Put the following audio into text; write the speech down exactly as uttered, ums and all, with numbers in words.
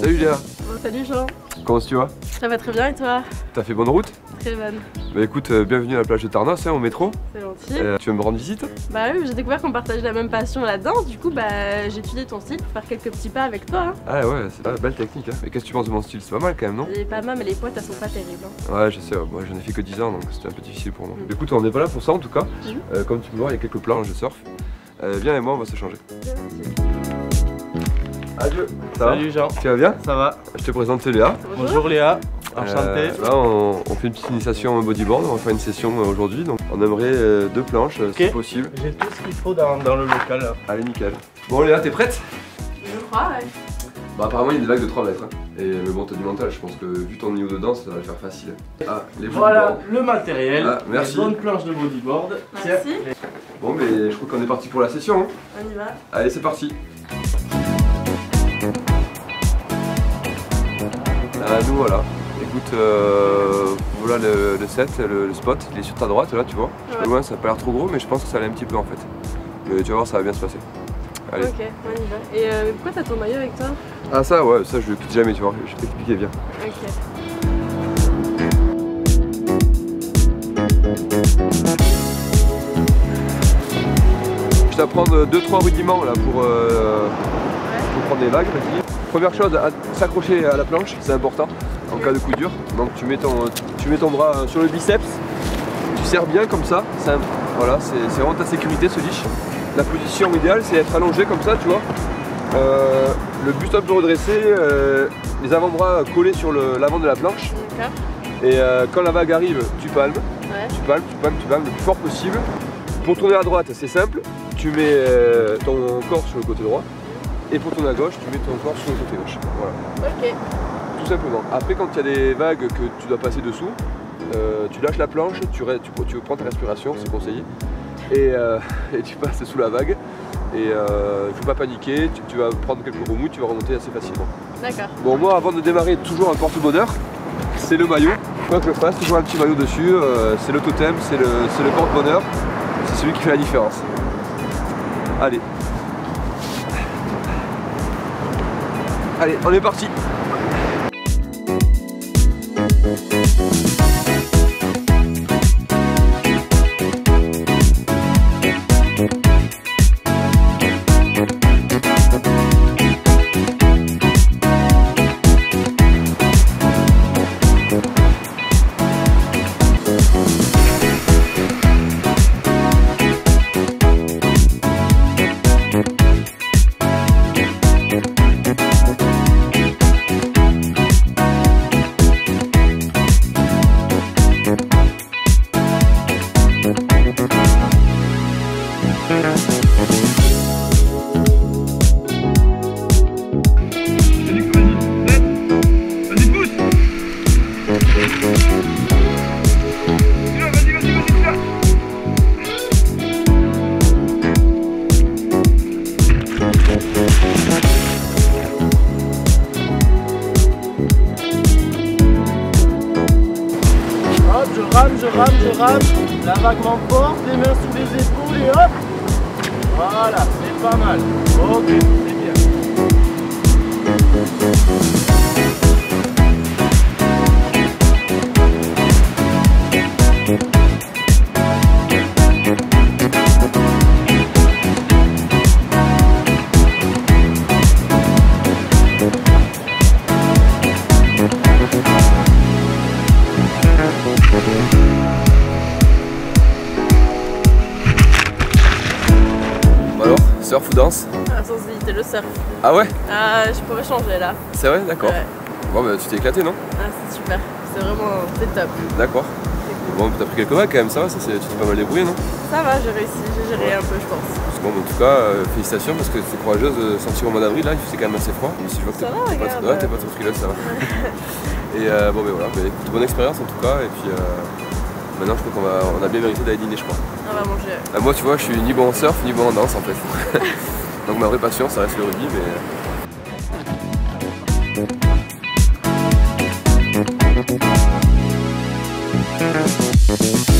Salut Léa. Bon, salut Jean. Comment tu vas? Ça va très bien et toi? T'as fait bonne route? Très bonne. Bah écoute, euh, bienvenue à la plage de Tarnos, hein, au métro. C'est gentil. Euh, tu veux me rendre visite? Bah oui, j'ai découvert qu'on partageait la même passion, la danse. Du coup, bah j'ai étudié ton style pour faire quelques petits pas avec toi. Hein. Ah ouais, c'est une belle technique. Hein. Mais qu'est-ce que tu penses de mon style? C'est pas mal quand même, non? C'est pas mal, mais les poids, elles sont pas terribles. Hein. Ouais, je sais, ouais. Moi j'en ai fait que dix ans, donc c'était un peu difficile pour moi. Mmh. Écoute, on n'est pas là pour ça en tout cas. Mmh. Euh, comme tu peux voir, il y a quelques plans, je surf. Euh, viens et moi, on va se changer. Adieu. Ça Salut va Jean. Tu vas bien? Ça va. Je te présente Léa. Bonjour, Bonjour Léa. Enchanté. Euh, là on, on fait une petite initiation au bodyboard, on va faire une session aujourd'hui. Donc on aimerait euh, deux planches okay. Si possible. J'ai tout ce qu'il faut dans, dans le local. Là. Allez nickel. Bon Léa, t'es prête? Je crois ouais. Bah apparemment il y a des vagues de trois mètres. Hein. Et, mais bon t'as du mental, je pense que vu ton niveau de danse ça va le faire facile. Ah, les voilà le matériel, ah, merci. Les bonnes planches de bodyboard. Merci. Tiens. Bon mais je crois qu'on est parti pour la session. Hein. On y va. Allez c'est parti. Ah, nous voilà, écoute, euh, voilà le, le set, le, le spot, il est sur ta droite là tu vois. Ouais. Loin ça a pas l'air trop gros mais je pense que ça allait un petit peu en fait. Mais tu vas voir ça va bien se passer. Allez. Ok, on y va. Et euh, mais pourquoi t'as ton maillot avec toi? Ah ça ouais, ça je le quitte jamais tu vois, je vais t'expliquer bien. Ok. Je t'apprends deux trois rudiments là pour, euh, ouais. pour prendre des vagues. Première chose, s'accrocher à la planche, c'est important en cas de coup dur. Donc tu mets ton, tu mets ton bras sur le biceps, tu serres bien comme ça. Un, voilà, c'est vraiment ta sécurité ce leash. La position idéale, c'est être allongé comme ça, tu vois. Euh, le buste un peu redressé, euh, les avant-bras collés sur l'avant de la planche. Et euh, quand la vague arrive, tu palmes, ouais. tu palmes, tu palmes, tu palmes le plus fort possible. Pour tourner à droite, c'est simple. Tu mets euh, ton corps sur le côté droit. Et pour tourner à gauche, tu mets ton corps sur le côté gauche. Voilà. Ok. Tout simplement. Après, quand il y a des vagues que tu dois passer dessous, euh, tu lâches la planche, tu, tu, tu prends ta respiration, c'est conseillé, et, euh, et tu passes sous la vague. Et il euh, ne faut pas paniquer, tu, tu vas prendre quelques remous, tu vas remonter assez facilement. D'accord. Bon, moi, avant de démarrer, toujours un porte-bonheur, c'est le maillot. Quoi que je fasse, toujours un petit maillot dessus, euh, c'est le totem, c'est le, le porte-bonheur, c'est celui qui fait la différence. Allez. Allez, on est parti. Je rame, je rame, je rame, la vague m'emporte, les mains sous les épaules et hop! Voilà, c'est pas mal. Ok, c'est bien. Surf ou danse? Ah, sans hésiter, le surf. Ah ouais? Ah, je pourrais changer là. C'est vrai? D'accord. Ouais. Bon, bah tu t'es éclaté, non? Ah, c'est super. C'est vraiment, c'est top. D'accord. Cool. Bon, t'as pris quelques vagues quand même, ça va? Ça, tu t'es pas mal débrouillé, non? Ça va, j'ai réussi, j'ai géré ouais. un peu, je pense. Bon, en tout cas, euh, félicitations parce que c'est courageuse de sortir au mois d'avril, là, il fait quand même assez froid. Mais si je vois que t'es pas, pas, ouais, euh... pas trop frileuse, ça va. Et euh, bon, ben voilà, bah, écoute, bonne expérience en tout cas, et puis. Euh... Maintenant, je crois qu'on va, on a bien mérité d'aller dîner, je crois. On va manger. Ah, moi, tu vois, je suis ni bon en surf, ni bon en danse, en fait. Donc, ma vraie passion, ça reste le rugby, mais...